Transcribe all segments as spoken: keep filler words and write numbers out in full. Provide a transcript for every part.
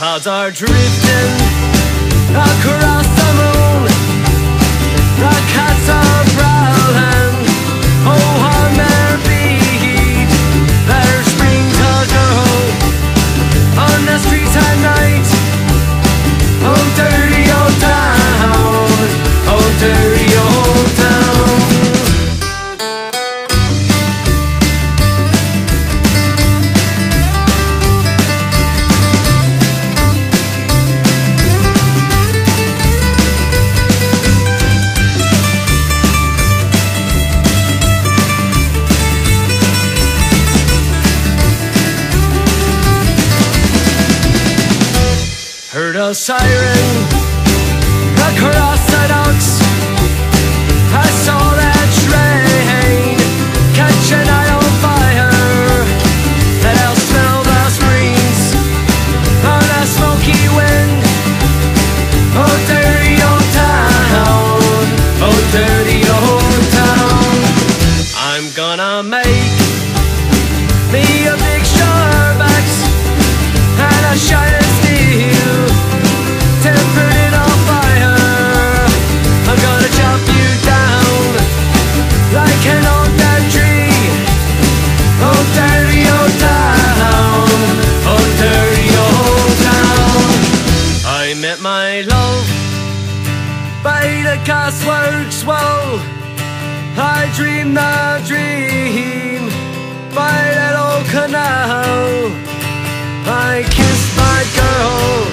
Clouds are drifting across the moon. The cats are prowling, oh, on their beat. There's spring to go on the streets at night. Oh, dirty old town, oh, dirty old town. Heard a siren across the docks. I saw that train catch an eye on fire. Then I'll smell the springs on a smoky wind. Oh, dirty old town, oh, dirty old town. I'm gonna make me a big shoebox and a shiny gasworks, whoa. I dreamed the dream by that old canal. I kissed my girl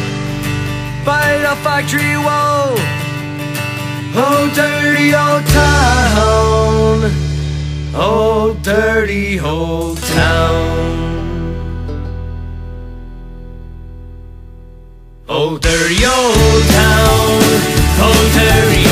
by the factory wall. Oh, dirty old town, oh, dirty old town, oh, dirty old town, oh, dirty.